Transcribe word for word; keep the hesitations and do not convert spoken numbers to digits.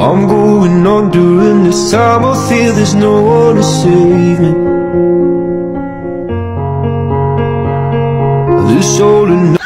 I'm going on during this time. I feel there's no one to save me. This all and